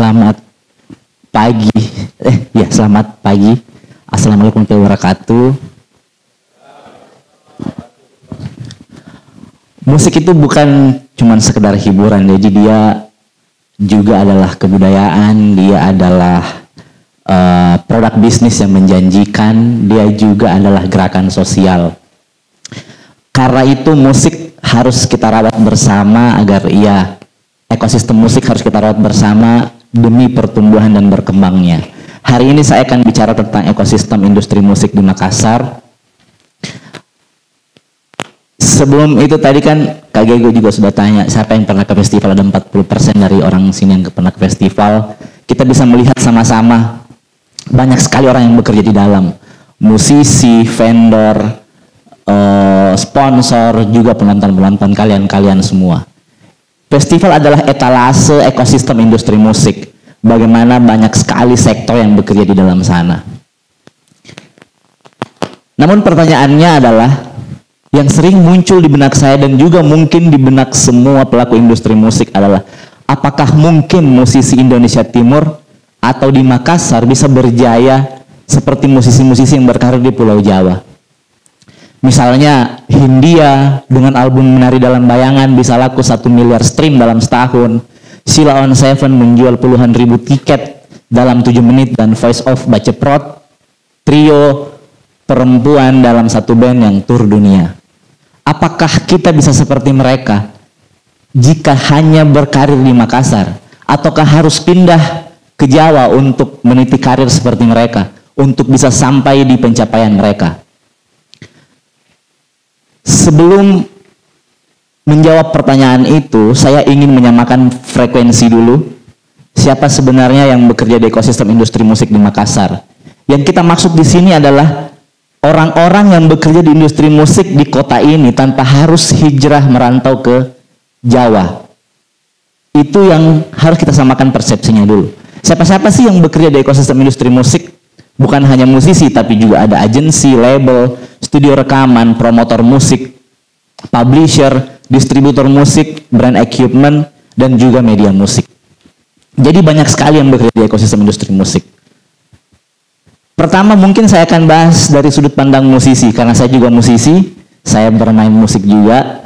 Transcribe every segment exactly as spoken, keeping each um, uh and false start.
Selamat pagi. Eh, ya, selamat pagi. Assalamualaikum warahmatullahi wabarakatuh. Musik itu bukan cuman sekedar hiburan, jadi dia juga adalah kebudayaan, dia adalah uh, produk bisnis yang menjanjikan, dia juga adalah gerakan sosial. Karena itu musik harus kita rawat bersama agar ia ekosistem musik harus kita rawat bersama demi pertumbuhan dan berkembangnya. Hari ini saya akan bicara tentang ekosistem industri musik di Makassar. Sebelum itu tadi kan Kak Gego juga sudah tanya siapa yang pernah ke festival, ada empat puluh persen dari orang sini yang pernah ke festival. Kita bisa melihat sama-sama banyak sekali orang yang bekerja di dalam, musisi, vendor, sponsor, juga penonton-penonton kalian-kalian semua. Festival adalah etalase ekosistem industri musik. Bagaimana banyak sekali sektor yang bekerja di dalam sana. Namun pertanyaannya adalah yang sering muncul di benak saya dan juga mungkin di benak semua pelaku industri musik adalah apakah mungkin musisi Indonesia Timur atau di Makassar bisa berjaya seperti musisi-musisi yang berkarir di Pulau Jawa? Misalnya Hindia dengan album Menari Dalam Bayangan bisa laku satu miliar stream dalam setahun. Si Lawan Seven menjual puluhan ribu tiket dalam tujuh menit, dan Voice of Baceprot, trio perempuan dalam satu band yang tur dunia. Apakah kita bisa seperti mereka jika hanya berkarir di Makassar? Ataukah harus pindah ke Jawa untuk meniti karir seperti mereka, untuk bisa sampai di pencapaian mereka? Sebelum menjawab pertanyaan itu, saya ingin menyamakan frekuensi dulu. Siapa sebenarnya yang bekerja di ekosistem industri musik di Makassar? Yang kita maksud di sini adalah orang-orang yang bekerja di industri musik di kota ini tanpa harus hijrah merantau ke Jawa. Itu yang harus kita samakan persepsinya dulu. Siapa-siapa sih yang bekerja di ekosistem industri musik? Bukan hanya musisi, tapi juga ada agensi, label, studio rekaman, promotor musik, publisher, distributor musik, brand equipment, dan juga media musik. Jadi banyak sekali yang bekerja di ekosistem industri musik. Pertama mungkin saya akan bahas dari sudut pandang musisi, karena saya juga musisi, saya bermain musik juga.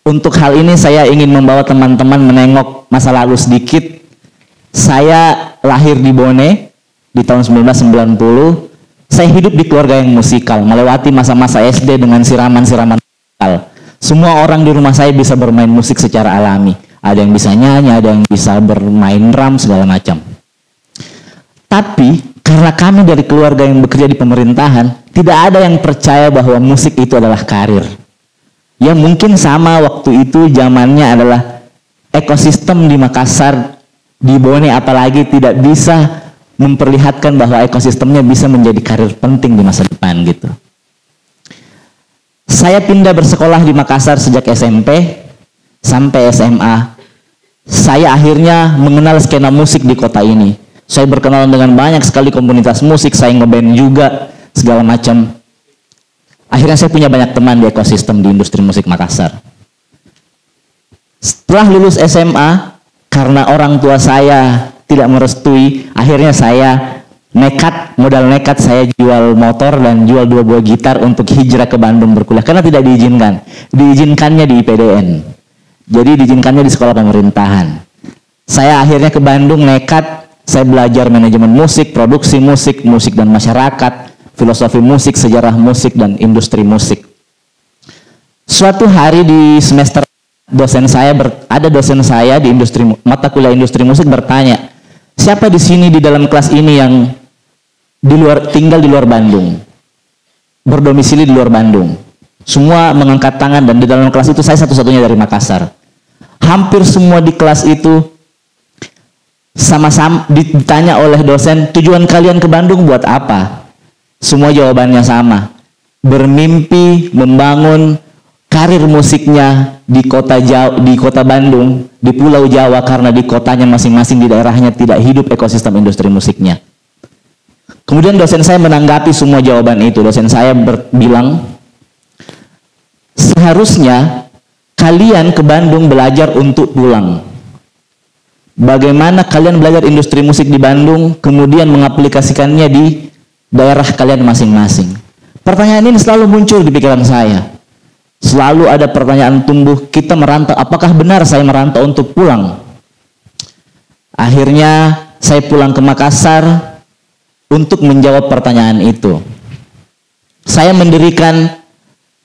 Untuk hal ini saya ingin membawa teman-teman menengok masa lalu sedikit. Saya lahir di Bone di tahun seribu sembilan ratus sembilan puluh. Saya hidup di keluarga yang musikal, melewati masa-masa S D dengan siraman-siraman musikal. Semua orang di rumah saya bisa bermain musik secara alami. Ada yang bisa nyanyi, ada yang bisa bermain drum, segala macam. Tapi, karena kami dari keluarga yang bekerja di pemerintahan, tidak ada yang percaya bahwa musik itu adalah karir. Ya mungkin sama waktu itu zamannya adalah ekosistem di Makassar, di Bone apalagi tidak bisa memperlihatkan bahwa ekosistemnya bisa menjadi karir penting di masa depan gitu. Saya pindah bersekolah di Makassar sejak S M P sampai S M A. Saya akhirnya mengenal skena musik di kota ini. Saya berkenalan dengan banyak sekali komunitas musik, saya ngeband juga, segala macam. Akhirnya saya punya banyak teman di ekosistem di industri musik Makassar. Setelah lulus S M A, karena orang tua saya tidak merestui, akhirnya saya nekat, modal nekat saya jual motor dan jual dua buah gitar untuk hijrah ke Bandung berkuliah, karena tidak diizinkan. Diizinkannya di I P D N, jadi diizinkannya di sekolah pemerintahan. Saya akhirnya ke Bandung nekat, saya belajar manajemen musik, produksi musik, musik dan masyarakat, filosofi musik, sejarah musik, dan industri musik. Suatu hari di semester, dosen saya ber, ada dosen saya di industri mata kuliah industri musik bertanya, siapa di sini di dalam kelas ini yang di luar, tinggal di luar Bandung, berdomisili di luar Bandung? Semua mengangkat tangan, dan di dalam kelas itu saya satu-satunya dari Makassar. Hampir semua di kelas itu sama-sama ditanya oleh dosen, tujuan kalian ke Bandung buat apa? Semua jawabannya sama, bermimpi membangun karir musiknya di kota Jawa, di kota Bandung, di Pulau Jawa, karena di kotanya masing-masing, di daerahnya tidak hidup ekosistem industri musiknya. Kemudian dosen saya menanggapi semua jawaban itu. Dosen saya bilang, seharusnya kalian ke Bandung belajar untuk pulang. Bagaimana kalian belajar industri musik di Bandung, kemudian mengaplikasikannya di daerah kalian masing-masing? Pertanyaan ini selalu muncul di pikiran saya. Selalu ada pertanyaan tumbuh, kita merantau, apakah benar saya merantau untuk pulang? Akhirnya saya pulang ke Makassar untuk menjawab pertanyaan itu. Saya mendirikan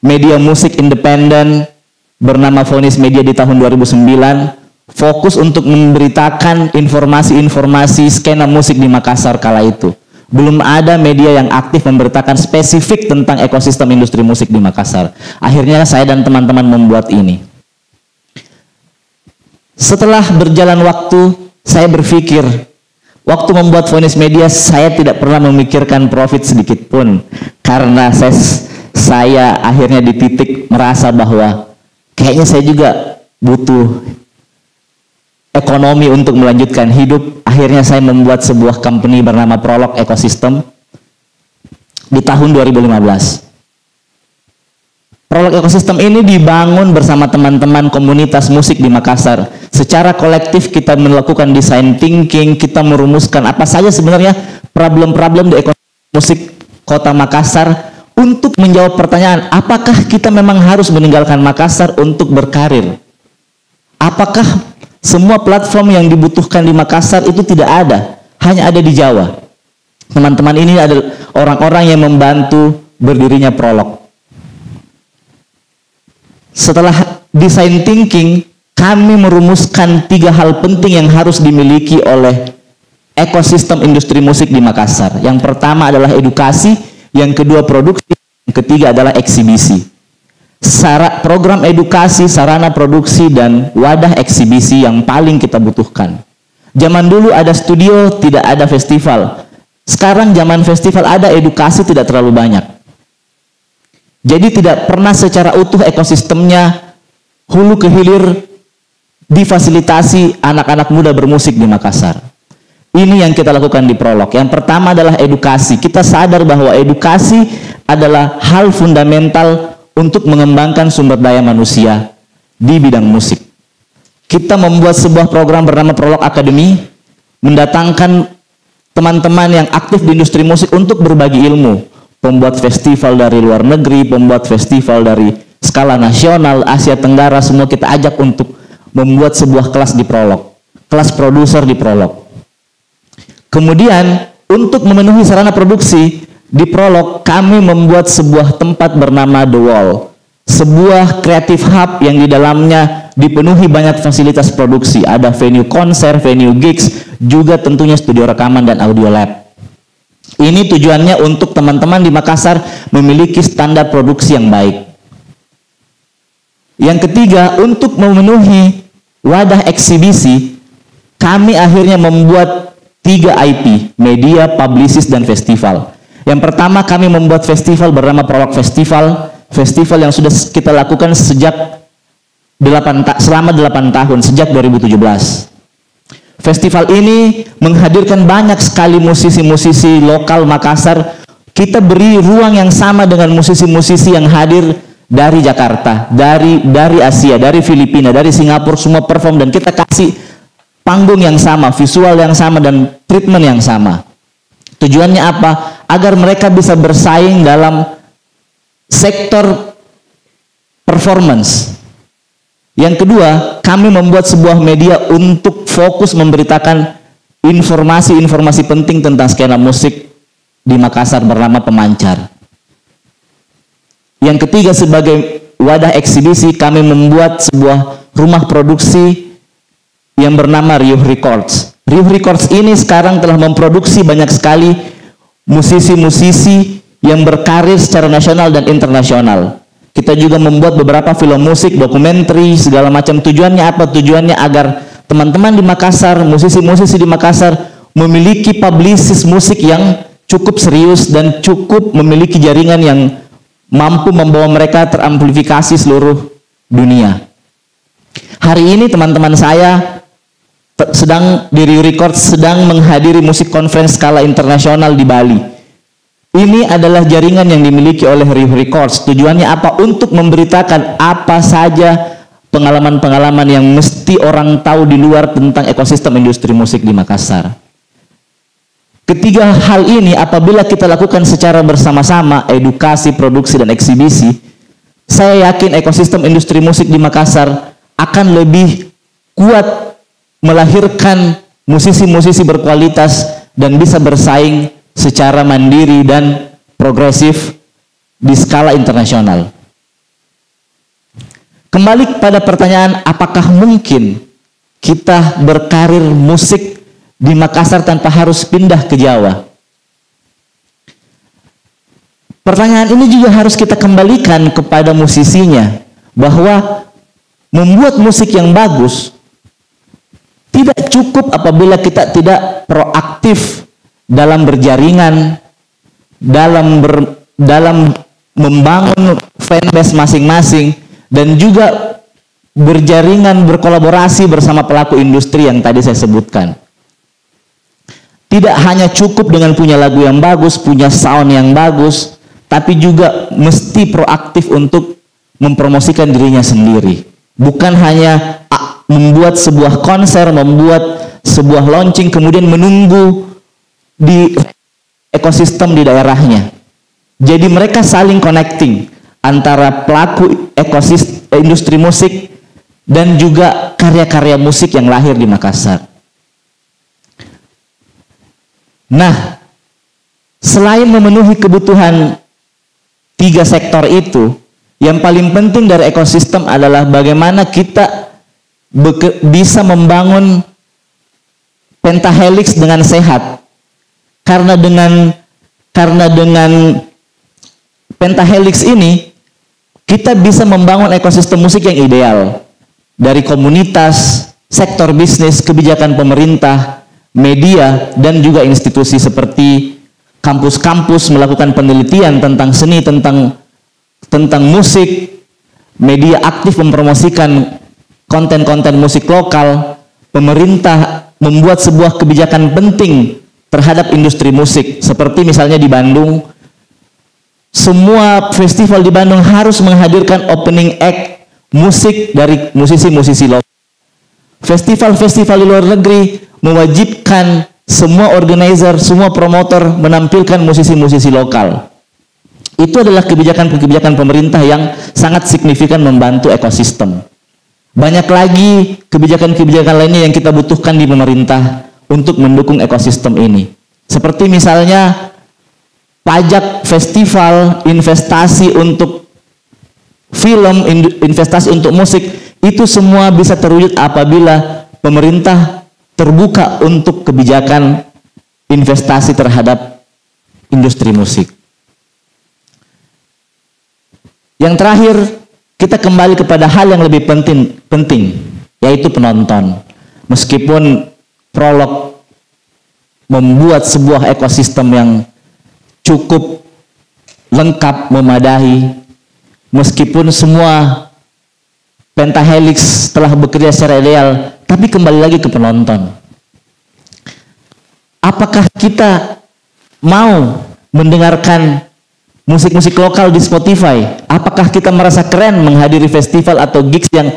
media musik independen bernama Vonis Media di tahun dua ribu sembilan. Fokus untuk memberitakan informasi-informasi skena musik di Makassar kala itu. Belum ada media yang aktif memberitakan spesifik tentang ekosistem industri musik di Makassar. Akhirnya saya dan teman-teman membuat ini. Setelah berjalan waktu, saya berpikir, waktu membuat Vonis Media, saya tidak pernah memikirkan profit sedikit pun. Karena saya, saya akhirnya di titik merasa bahwa kayaknya saya juga butuh ekonomi untuk melanjutkan hidup. Akhirnya saya membuat sebuah company bernama Prolog Ekosistem di tahun dua ribu lima belas. Prolog Ekosistem ini dibangun bersama teman-teman komunitas musik di Makassar. Secara kolektif kita melakukan design thinking, kita merumuskan apa saja sebenarnya problem-problem di ekosistem musik kota Makassar untuk menjawab pertanyaan, apakah kita memang harus meninggalkan Makassar untuk berkarir? Apakah semua platform yang dibutuhkan di Makassar itu tidak ada, hanya ada di Jawa. Teman-teman ini adalah orang-orang yang membantu berdirinya Prolog. Setelah design thinking, kami merumuskan tiga hal penting yang harus dimiliki oleh ekosistem industri musik di Makassar. Yang pertama adalah edukasi, yang kedua produksi, yang ketiga adalah eksibisi. Sarana, program edukasi, sarana produksi, dan wadah eksibisi yang paling kita butuhkan. Zaman dulu ada studio, tidak ada festival. Sekarang zaman festival ada, edukasi tidak terlalu banyak. Jadi tidak pernah secara utuh ekosistemnya hulu ke hilir difasilitasi anak-anak muda bermusik di Makassar. Ini yang kita lakukan di Prolog. Yang pertama adalah edukasi. Kita sadar bahwa edukasi adalah hal fundamental untuk mengembangkan sumber daya manusia di bidang musik. Kita membuat sebuah program bernama Prolog Academy, mendatangkan teman-teman yang aktif di industri musik untuk berbagi ilmu, pembuat festival dari luar negeri, pembuat festival dari skala nasional, Asia Tenggara, semua kita ajak untuk membuat sebuah kelas di Prolog, kelas produser di Prolog. Kemudian, untuk memenuhi sarana produksi, di Prolog, kami membuat sebuah tempat bernama The Wall. Sebuah kreatif hub yang di dalamnya dipenuhi banyak fasilitas produksi. Ada venue konser, venue gigs, juga tentunya studio rekaman dan audio lab. Ini tujuannya untuk teman-teman di Makassar memiliki standar produksi yang baik. Yang ketiga, untuk memenuhi wadah eksibisi, kami akhirnya membuat tiga I P, media, publisis, dan festival. Yang pertama, kami membuat festival bernama Prolog Festival, festival yang sudah kita lakukan sejak delapan, selama delapan tahun, sejak dua ribu tujuh belas. Festival ini menghadirkan banyak sekali musisi-musisi lokal Makassar. Kita beri ruang yang sama dengan musisi-musisi yang hadir dari Jakarta, dari dari Asia, dari Filipina, dari Singapura, semua perform, dan kita kasih panggung yang sama, visual yang sama, dan treatment yang sama. Tujuannya apa? Agar mereka bisa bersaing dalam sektor performance. Yang kedua, kami membuat sebuah media untuk fokus memberitakan informasi-informasi penting tentang skena musik di Makassar bernama Pemancar. Yang ketiga, sebagai wadah eksibisi, kami membuat sebuah rumah produksi yang bernama Rio Records. Rio Records ini sekarang telah memproduksi banyak sekali musisi-musisi yang berkarir secara nasional dan internasional. Kita juga membuat beberapa film musik, dokumentari, segala macam. Tujuannya apa? Tujuannya agar teman-teman di Makassar, musisi-musisi di Makassar memiliki publisis musik yang cukup serius dan cukup memiliki jaringan yang mampu membawa mereka teramplifikasi seluruh dunia. Hari ini teman-teman saya sedang di Rio Records sedang menghadiri musik conference skala internasional di Bali. Ini adalah jaringan yang dimiliki oleh Rio Records. Tujuannya apa? Untuk memberitakan apa saja pengalaman-pengalaman yang mesti orang tahu di luar tentang ekosistem industri musik di Makassar. Ketiga hal ini apabila kita lakukan secara bersama-sama, edukasi, produksi, dan eksibisi, saya yakin ekosistem industri musik di Makassar akan lebih kuat melahirkan musisi-musisi berkualitas dan bisa bersaing secara mandiri dan progresif di skala internasional. Kembali pada pertanyaan, apakah mungkin kita berkarir musik di Makassar tanpa harus pindah ke Jawa? Pertanyaan ini juga harus kita kembalikan kepada musisinya, bahwa membuat musik yang bagus tidak cukup apabila kita tidak proaktif dalam berjaringan, dalam ber, dalam membangun fanbase masing-masing, dan juga berjaringan, berkolaborasi bersama pelaku industri yang tadi saya sebutkan. Tidak hanya cukup dengan punya lagu yang bagus, punya sound yang bagus, tapi juga mesti proaktif untuk mempromosikan dirinya sendiri. Bukan hanya membuat sebuah konser, membuat sebuah launching, kemudian menunggu di ekosistem di daerahnya. Jadi mereka saling connecting antara pelaku ekosistem industri musik dan juga karya-karya musik yang lahir di Makassar. Nah, selain memenuhi kebutuhan tiga sektor itu, yang paling penting dari ekosistem adalah bagaimana kita bisa membangun pentahelix dengan sehat. Karena dengan karena dengan pentahelix ini kita bisa membangun ekosistem musik yang ideal, dari komunitas, sektor bisnis, kebijakan pemerintah, media, dan juga institusi seperti kampus-kampus melakukan penelitian tentang seni, tentang tentang musik, media aktif mempromosikan konten-konten musik lokal, pemerintah membuat sebuah kebijakan penting terhadap industri musik, seperti misalnya di Bandung, semua festival di Bandung harus menghadirkan opening act musik dari musisi-musisi lokal. Festival-festival di luar negeri mewajibkan semua organizer, semua promotor menampilkan musisi-musisi lokal. Itu adalah kebijakan-kebijakan pemerintah yang sangat signifikan membantu ekosistem. Banyak lagi kebijakan-kebijakan lainnya yang kita butuhkan di pemerintah untuk mendukung ekosistem ini. Seperti misalnya pajak festival, investasi untuk film, investasi untuk musik, itu semua bisa terwujud apabila pemerintah terbuka untuk kebijakan investasi terhadap industri musik. Yang terakhir, kita kembali kepada hal yang lebih penting, penting yaitu penonton. Meskipun Prolog membuat sebuah ekosistem yang cukup lengkap, memadahi, meskipun semua pentahelix telah bekerja secara ideal, tapi kembali lagi ke penonton. Apakah kita mau mendengarkan musik-musik lokal di Spotify? Apakah kita merasa keren menghadiri festival atau gigs yang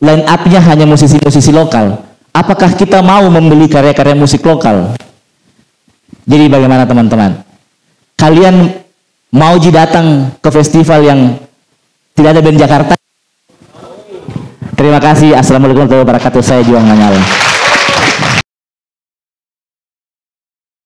line up-nya hanya musisi-musisi lokal? Apakah kita mau membeli karya-karya musik lokal? Jadi bagaimana teman-teman? Kalian mau ji datang ke festival yang tidak ada band Jakarta? Terima kasih. Assalamualaikum warahmatullahi wabarakatuh. Saya Juang Manyala.